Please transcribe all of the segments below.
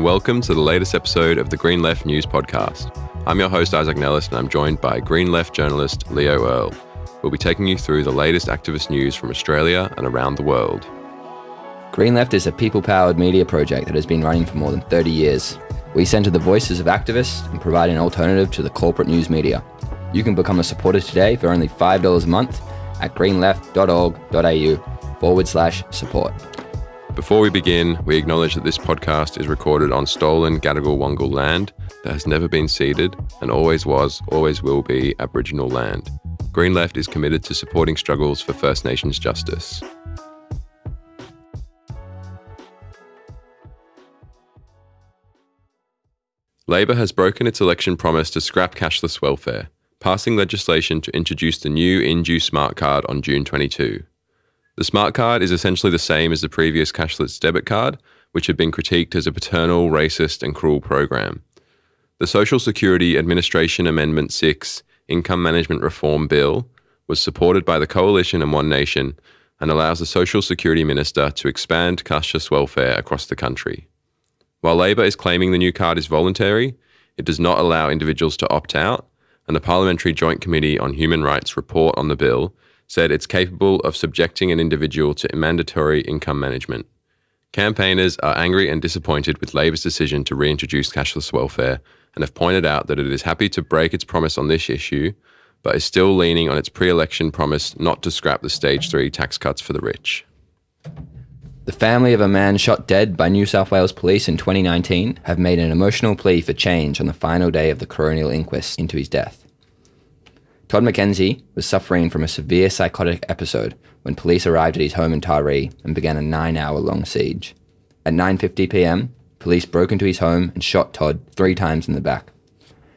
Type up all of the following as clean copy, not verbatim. and welcome to the latest episode of the Green Left News Podcast. I'm your host, Isaac Nellis, and I'm joined by Green Left journalist Leo Earle. We'll be taking you through the latest activist news from Australia and around the world. Green Left is a people-powered media project that has been running for more than 30 years. We center the voices of activists and provide an alternative to the corporate news media. You can become a supporter today for only $5 a month at greenleft.org.au/support. Before we begin, we acknowledge that this podcast is recorded on stolen Gadigal-Wongal land that has never been ceded and always was, always will be Aboriginal land. Green Left is committed to supporting struggles for First Nations justice. Labor has broken its election promise to scrap cashless welfare, passing legislation to introduce the new InDue Smart Card on June 22. The smart card is essentially the same as the previous cashless debit card, which had been critiqued as a paternal, racist and cruel program. The Social Security Administration Amendment 6 Income Management Reform Bill was supported by the Coalition and One Nation and allows the Social Security Minister to expand cashless welfare across the country. While Labor is claiming the new card is voluntary, it does not allow individuals to opt out, and the Parliamentary Joint Committee on Human Rights report on the bill said it's capable of subjecting an individual to mandatory income management. Campaigners are angry and disappointed with Labor's decision to reintroduce cashless welfare and have pointed out that it is happy to break its promise on this issue, but is still leaning on its pre-election promise not to scrap the Stage 3 tax cuts for the rich. The family of a man shot dead by New South Wales police in 2019 have made an emotional plea for change on the final day of the coronial inquest into his death. Todd McKenzie was suffering from a severe psychotic episode when police arrived at his home in Taree and began a 9-hour-long siege. At 9:50pm, police broke into his home and shot Todd 3 times in the back.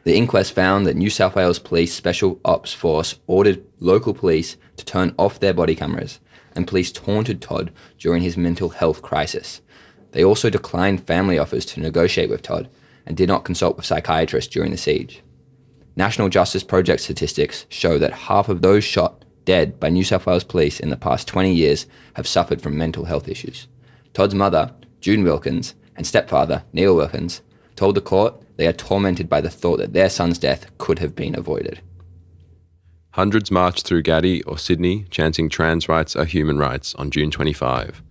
The inquest found that New South Wales Police Special Ops Force ordered local police to turn off their body cameras, and police taunted Todd during his mental health crisis. They also declined family offers to negotiate with Todd and did not consult with psychiatrists during the siege. National Justice Project statistics show that half of those shot dead by New South Wales police in the past 20 years have suffered from mental health issues. Todd's mother, June Wilkins, and stepfather, Neil Wilkins, told the court they are tormented by the thought that their son's death could have been avoided. Hundreds marched through Gadi or Sydney chanting trans rights are human rights on June 25.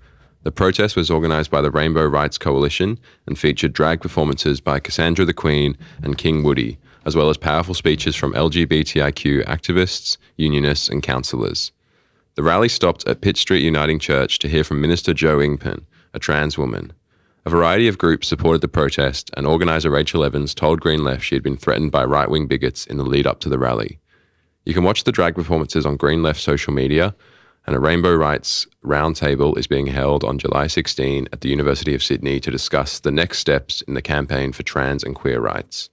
The protest was organised by the Rainbow Rights Coalition and featured drag performances by Cassandra the Queen and King Woody, as well as powerful speeches from LGBTIQ activists, unionists and councillors. The rally stopped at Pitt Street Uniting Church to hear from Minister Jo Ingpen, a trans woman. A variety of groups supported the protest, and organiser Rachel Evans told Green Left she had been threatened by right-wing bigots in the lead-up to the rally. You can watch the drag performances on Green Left social media, and a Rainbow Rights Roundtable is being held on July 16 at the University of Sydney to discuss the next steps in the campaign for trans and queer rights.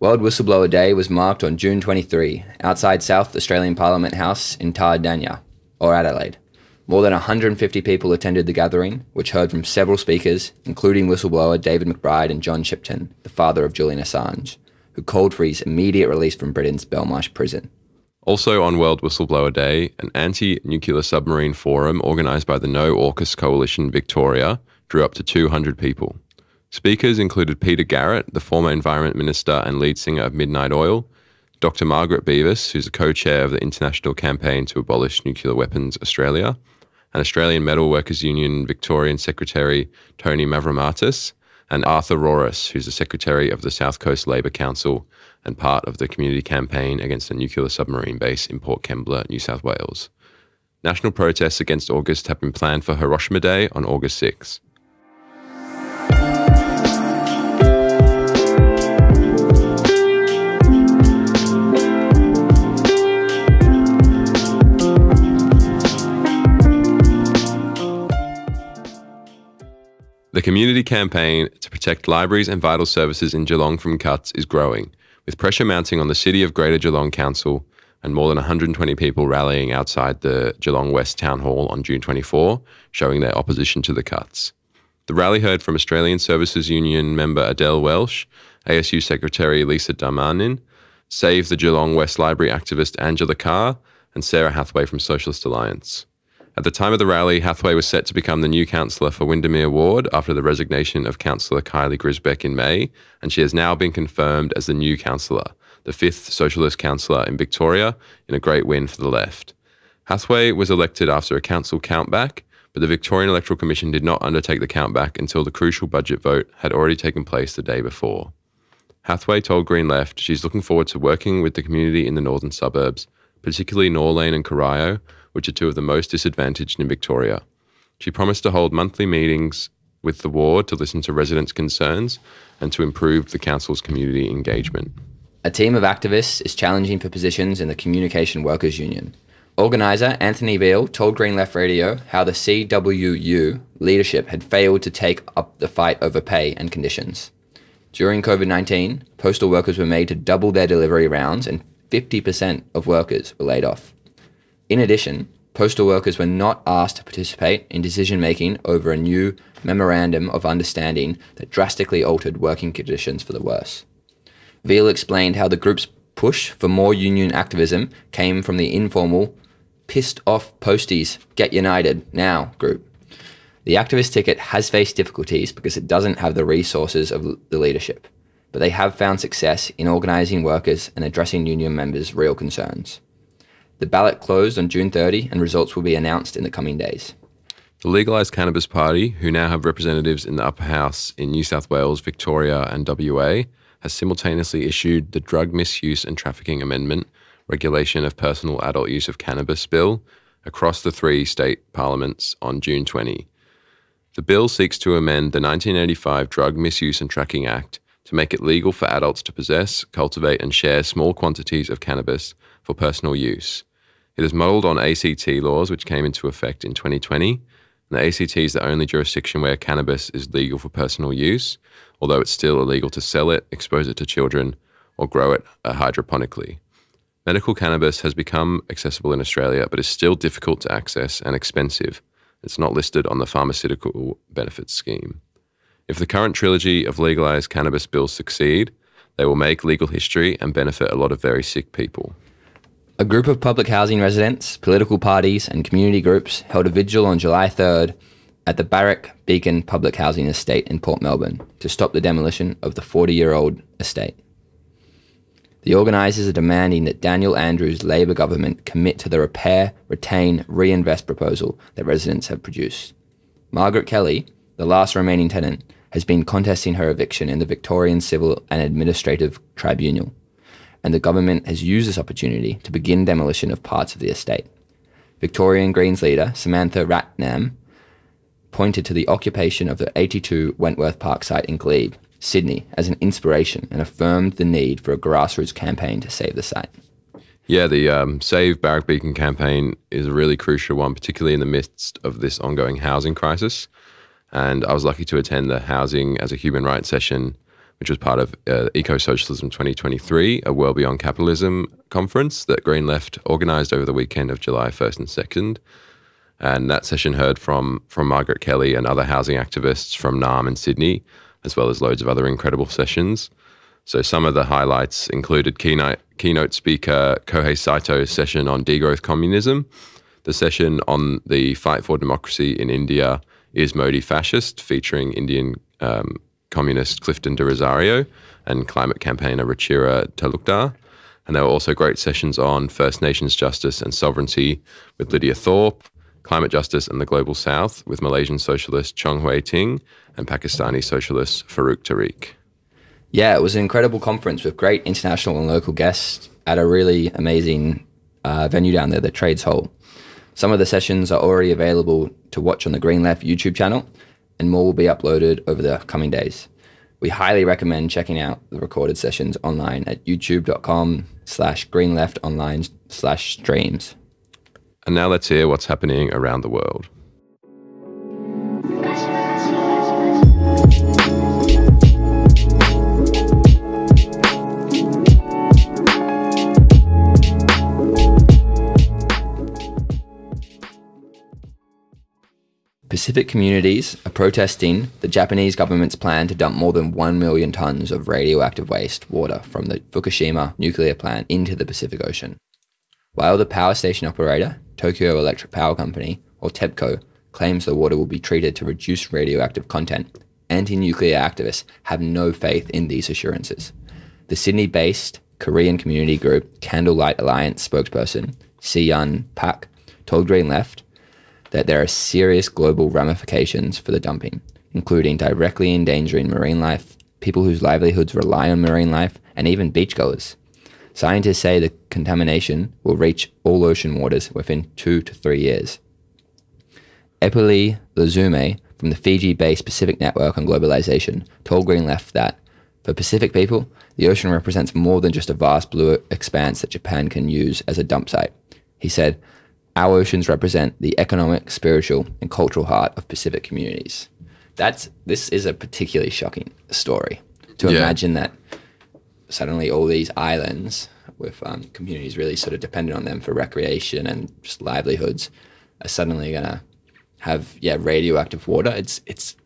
World Whistleblower Day was marked on June 23 outside South Australian Parliament House in Tardanya, or Adelaide. More than 150 people attended the gathering, which heard from several speakers, including whistleblower David McBride and John Shipton, the father of Julian Assange, who called for his immediate release from Britain's Belmarsh Prison. Also on World Whistleblower Day, an anti-nuclear submarine forum organised by the No AUKUS Coalition Victoria drew up to 200 people. Speakers included Peter Garrett, the former Environment Minister and lead singer of Midnight Oil, Dr. Margaret Beavis, who's a co-chair of the International Campaign to Abolish Nuclear Weapons Australia, and Australian Metal Workers Union Victorian Secretary Tony Mavromatis, and Arthur Roris, who's the Secretary of the South Coast Labor Council and part of the community campaign against a nuclear submarine base in Port Kembla, New South Wales. National protests against August have been planned for Hiroshima Day on August 6. The community campaign to protect libraries and vital services in Geelong from cuts is growing, with pressure mounting on the City of Greater Geelong Council and more than 120 people rallying outside the Geelong West Town Hall on June 24, showing their opposition to the cuts. The rally heard from Australian Services Union member Adele Welsh, ASU Secretary Lisa Darmanin, Save the Geelong West Library activist Angela Carr, and Sarah Hathaway from Socialist Alliance. At the time of the rally, Hathaway was set to become the new councillor for Windermere Ward after the resignation of Councillor Kylie Grisbeck in May, and she has now been confirmed as the new councillor, the fifth socialist councillor in Victoria, in a great win for the left. Hathaway was elected after a council countback, but the Victorian Electoral Commission did not undertake the countback until the crucial budget vote had already taken place the day before. Hathaway told Green Left she's looking forward to working with the community in the northern suburbs, particularly Norlane and Corio, which are two of the most disadvantaged in Victoria. She promised to hold monthly meetings with the ward to listen to residents' concerns and to improve the council's community engagement. A team of activists is challenging for positions in the Communication Workers Union. Organiser Anthony Beale told Green Left Radio how the CWU leadership had failed to take up the fight over pay and conditions. During COVID-19, postal workers were made to double their delivery rounds and 50% of workers were laid off. In addition, postal workers were not asked to participate in decision-making over a new memorandum of understanding that drastically altered working conditions for the worse. Veal explained how the group's push for more union activism came from the informal pissed-off posties, get united, now group. The activist ticket has faced difficulties because it doesn't have the resources of the leadership, but they have found success in organising workers and addressing union members' real concerns. The ballot closed on June 30 and results will be announced in the coming days. The Legalised Cannabis Party, who now have representatives in the upper house in New South Wales, Victoria and WA, has simultaneously issued the Drug Misuse and Trafficking Amendment, Regulation of Personal Adult Use of Cannabis Bill, across the three state parliaments on June 20. The bill seeks to amend the 1985 Drug Misuse and Trafficking Act to make it legal for adults to possess, cultivate and share small quantities of cannabis for personal use. It is modelled on ACT laws, which came into effect in 2020. And the ACT is the only jurisdiction where cannabis is legal for personal use, although it's still illegal to sell it, expose it to children, or grow it hydroponically. Medical cannabis has become accessible in Australia, but is still difficult to access and expensive. It's not listed on the pharmaceutical benefits scheme. If the current trilogy of legalised cannabis bills succeed, they will make legal history and benefit a lot of very sick people. A group of public housing residents, political parties and community groups held a vigil on July 3rd at the Barrack Beacon Public Housing Estate in Port Melbourne to stop the demolition of the 40-year-old estate. The organisers are demanding that Daniel Andrews' Labor government commit to the repair, retain, reinvest proposal that residents have produced. Margaret Kelly, the last remaining tenant, has been contesting her eviction in the Victorian Civil and Administrative Tribunal, and the government has used this opportunity to begin demolition of parts of the estate. Victorian Greens leader Samantha Ratnam pointed to the occupation of the 82 Wentworth Park site in Glebe, Sydney, as an inspiration and affirmed the need for a grassroots campaign to save the site. Yeah, the Save Barrack Beacon campaign is a really crucial one, particularly in the midst of this ongoing housing crisis. And I was lucky to attend the Housing as a Human Right session, which was part of Eco-Socialism 2023, a World Beyond Capitalism conference that Green Left organised over the weekend of July 1st and 2nd. And that session heard from Margaret Kelly and other housing activists from NAM and Sydney, as well as loads of other incredible sessions. So some of the highlights included keynote speaker Kohei Saito's session on degrowth communism, the session on the fight for democracy in India, Is Modi Fascist, featuring Indian communist Clifton de Rosario and climate campaigner Rachira Talukdar. And there were also great sessions on First Nations justice and sovereignty with Lydia Thorpe, climate justice and the global south with Malaysian socialist Chong Hui Ting and Pakistani socialist Farooq Tariq. Yeah, it was an incredible conference with great international and local guests at a really amazing venue down there, the Trades Hall. Some of the sessions are already available to watch on the Green Left YouTube channel, and more will be uploaded over the coming days. We highly recommend checking out the recorded sessions online at youtube.com/greenleftonline/streams. And now let's hear what's happening around the world. Pacific communities are protesting the Japanese government's plan to dump more than 1 million tonnes of radioactive waste water from the Fukushima nuclear plant into the Pacific Ocean. While the power station operator, Tokyo Electric Power Company, or TEPCO, claims the water will be treated to reduce radioactive content. Anti-nuclear activists have no faith in these assurances. The Sydney-based Korean community group Candlelight Alliance spokesperson Si-Yun Pak told Green Left that there are serious global ramifications for the dumping, including directly endangering marine life, people whose livelihoods rely on marine life, and even beachgoers. Scientists say the contamination will reach all ocean waters within 2 to 3 years. Epeli Lazume from the Fiji-based Pacific Network on Globalization told Green Left that, for Pacific people, the ocean represents more than just a vast blue expanse that Japan can use as a dump site. He said, our oceans represent the economic, spiritual, and cultural heart of Pacific communities. This is a particularly shocking story to imagine that suddenly all these islands with communities really sort of dependent on them for recreation and just livelihoods are suddenly going to have radioactive water. It's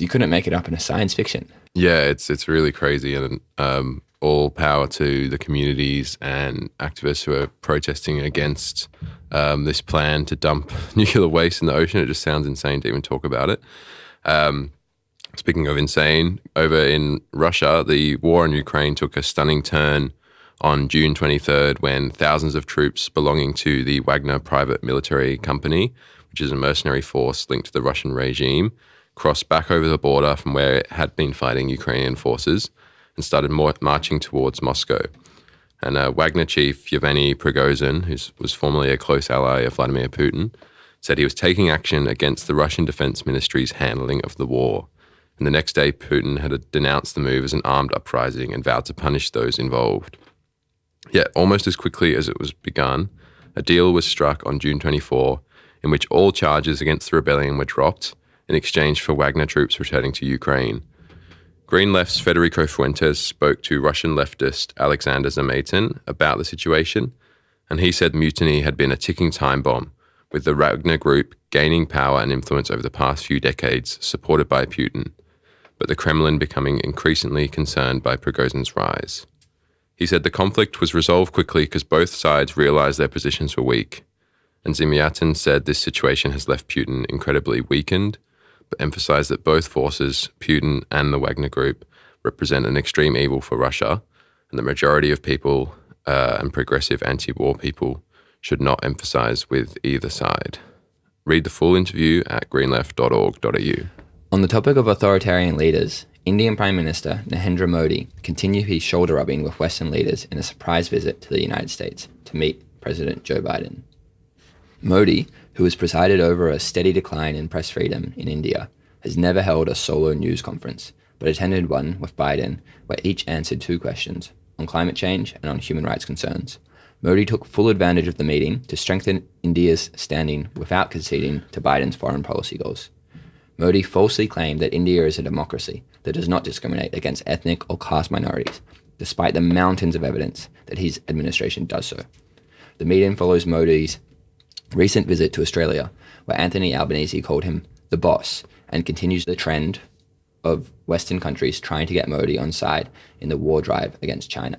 you couldn't make it up in a science fiction. Yeah, it's really crazy, and all power to the communities and activists who are protesting against this plan to dump nuclear waste in the ocean. It just sounds insane to even talk about it. Speaking of insane, over in Russia, the war in Ukraine took a stunning turn on June 23rd when thousands of troops belonging to the Wagner private military company, which is a mercenary force linked to the Russian regime, crossed back over the border from where it had been fighting Ukrainian forces and started marching towards Moscow. And Wagner chief Yevgeny Prigozhin, who was formerly a close ally of Vladimir Putin, said he was taking action against the Russian Defense Ministry's handling of the war. And the next day, Putin had denounced the move as an armed uprising and vowed to punish those involved. Yet, almost as quickly as it was begun, a deal was struck on June 24, in which all charges against the rebellion were dropped in exchange for Wagner troops returning to Ukraine. Green Left's Federico Fuentes spoke to Russian leftist Alexander Zamyatin about the situation, and he said mutiny had been a ticking time bomb, with the Wagner group gaining power and influence over the past few decades, supported by Putin, but the Kremlin becoming increasingly concerned by Prigozhin's rise. He said the conflict was resolved quickly because both sides realized their positions were weak, and Zamyatin said this situation has left Putin incredibly weakened, but emphasized that both forces, Putin and the Wagner Group, represent an extreme evil for Russia, and the majority of people and progressive anti-war people should not emphasize with either side. Read the full interview at greenleft.org.au. On the topic of authoritarian leaders, Indian Prime Minister Narendra Modi continued his shoulder rubbing with Western leaders in a surprise visit to the United States to meet President Joe Biden. Modi, who has presided over a steady decline in press freedom in India, has never held a solo news conference, but attended one with Biden where each answered two questions, on climate change and on human rights concerns. Modi took full advantage of the meeting to strengthen India's standing without conceding to Biden's foreign policy goals. Modi falsely claimed that India is a democracy that does not discriminate against ethnic or caste minorities, despite the mountains of evidence that his administration does so. The meeting follows Modi's recent visit to Australia, where Anthony Albanese called him the boss and continues the trend of Western countries trying to get Modi on side in the war drive against China.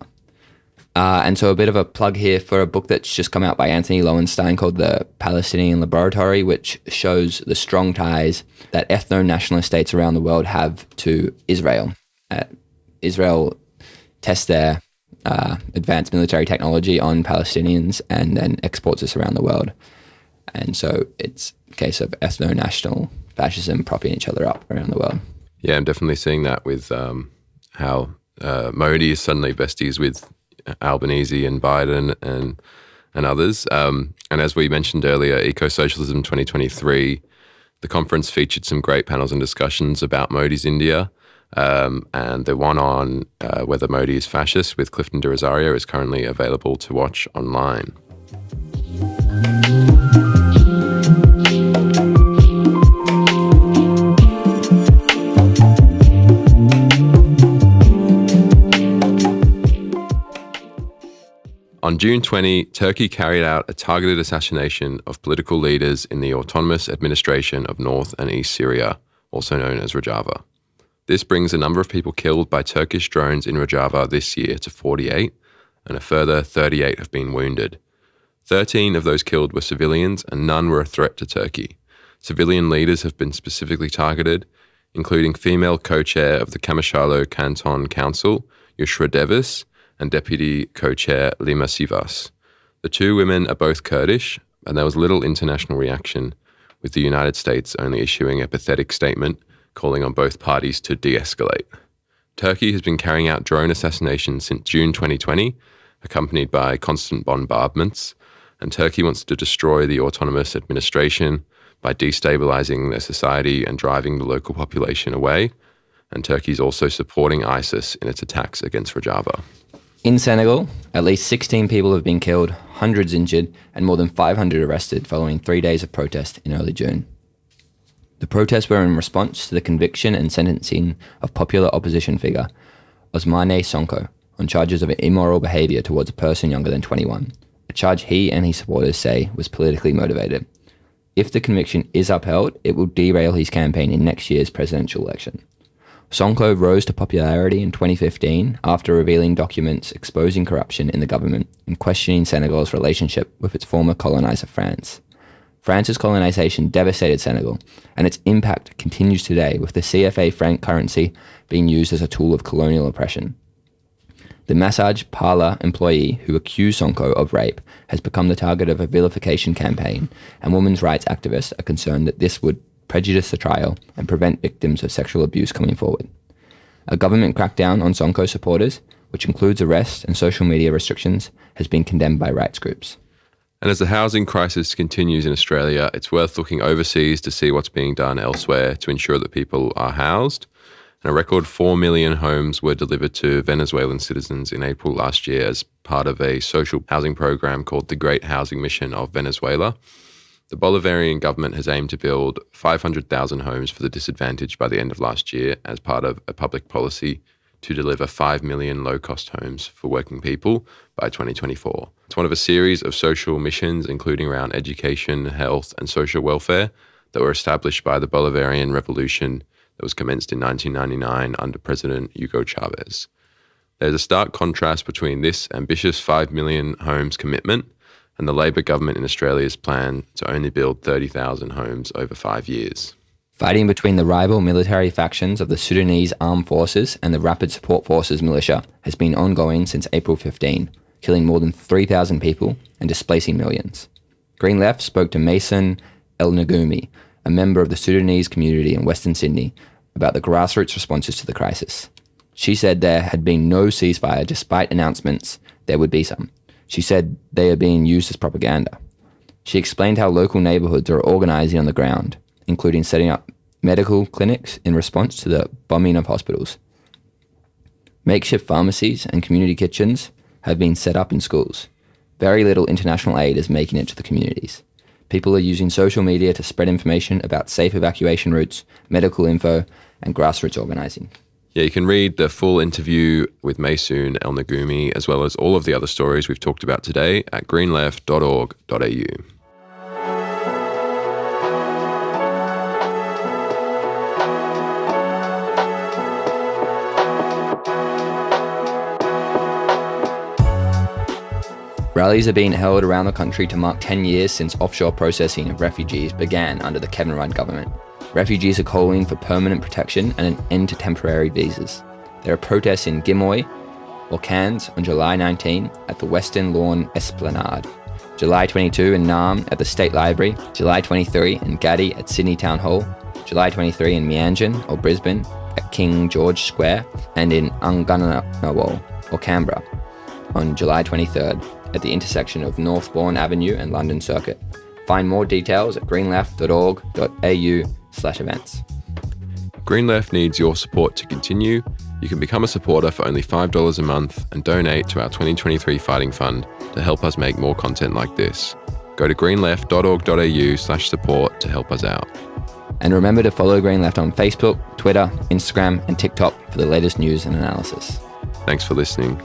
And so a bit of a plug here for a book that's just come out by Anthony Lowenstein called The Palestinian Laboratory, which shows the strong ties that ethno-nationalist states around the world have to Israel. Israel tests their advanced military technology on Palestinians and then exports this around the world. And so it's a case of ethno-national fascism propping each other up around the world. Yeah, I'm definitely seeing that with how Modi is suddenly besties with Albanese and Biden and others. And as we mentioned earlier, Eco-Socialism 2023, the conference featured some great panels and discussions about Modi's India. And the one on whether Modi is fascist with Clifton de Rosario is currently available to watch online. On June 20, Turkey carried out a targeted assassination of political leaders in the autonomous administration of North and East Syria, also known as Rojava. This brings the number of people killed by Turkish drones in Rojava this year to 48, and a further 38 have been wounded. 13 of those killed were civilians and none were a threat to Turkey. Civilian leaders have been specifically targeted, including female co-chair of the Kamishalo Canton Council, Yushra Devis, and deputy co-chair Lima Sivas. The two women are both Kurdish, and there was little international reaction, with the United States only issuing a pathetic statement calling on both parties to de-escalate. Turkey has been carrying out drone assassinations since June 2020, accompanied by constant bombardments, and Turkey wants to destroy the autonomous administration by destabilizing their society and driving the local population away. And Turkey's also supporting ISIS in its attacks against Rojava. In Senegal, at least 16 people have been killed, hundreds injured, and more than 500 arrested following 3 days of protest in early June. The protests were in response to the conviction and sentencing of popular opposition figure Ousmane Sonko on charges of immoral behaviour towards a person younger than 21, a charge he and his supporters say was politically motivated. If the conviction is upheld, it will derail his campaign in next year's presidential election. Sonko rose to popularity in 2015 after revealing documents exposing corruption in the government and questioning Senegal's relationship with its former coloniser France. France's colonisation devastated Senegal, and its impact continues today with the CFA franc currency being used as a tool of colonial oppression. The massage parlour employee who accused Sonko of rape has become the target of a vilification campaign, and women's rights activists are concerned that this would prejudice the trial and prevent victims of sexual abuse coming forward. A government crackdown on Sonko supporters, which includes arrests and social media restrictions, has been condemned by rights groups. And as the housing crisis continues in Australia, it's worth looking overseas to see what's being done elsewhere to ensure that people are housed. And a record 4 million homes were delivered to Venezuelan citizens in April last year as part of a social housing program called the Great Housing Mission of Venezuela. The Bolivarian government has aimed to build 500,000 homes for the disadvantaged by the end of last year as part of a public policy to deliver 5 million low-cost homes for working people by 2024. It's one of a series of social missions, including around education, health, and social welfare that were established by the Bolivarian Revolution that was commenced in 1999 under President Hugo Chavez. There's a stark contrast between this ambitious 5 million homes commitment and the Labor government in Australia's plan to only build 30,000 homes over 5 years. Fighting between the rival military factions of the Sudanese Armed Forces and the Rapid Support Forces militia has been ongoing since April 15, killing more than 3,000 people and displacing millions. Green Left spoke to Mason El Nagumi, a member of the Sudanese community in Western Sydney, about the grassroots responses to the crisis. She said there had been no ceasefire despite announcements there would be some. She said they are being used as propaganda. She explained how local neighbourhoods are organising on the ground, including setting up medical clinics in response to the bombing of hospitals. Makeshift pharmacies and community kitchens have been set up in schools. Very little international aid is making it to the communities. People are using social media to spread information about safe evacuation routes, medical info, and grassroots organising. Yeah, you can read the full interview with Maysoon El Nagumi, as well as all of the other stories we've talked about today at greenleft.org.au. Rallies are being held around the country to mark 10 years since offshore processing of refugees began under the Kevin Rudd government. Refugees are calling for permanent protection and an end to temporary visas. There are protests in Gimoy or Cairns on July 19 at the Western Lawn Esplanade, July 22 in Naarm at the State Library, July 23 in Gadi at Sydney Town Hall, July 23 in Mianjin or Brisbane at King George Square, and in Ungunnawal or Canberra on July 23rd. At the intersection of Northbourne Avenue and London Circuit. Find more details at greenleft.org.au/events. Green Left needs your support to continue. You can become a supporter for only $5 a month and donate to our 2023 Fighting Fund to help us make more content like this. Go to greenleft.org.au/support to help us out. And remember to follow Green Left on Facebook, Twitter, Instagram, and TikTok for the latest news and analysis. Thanks for listening.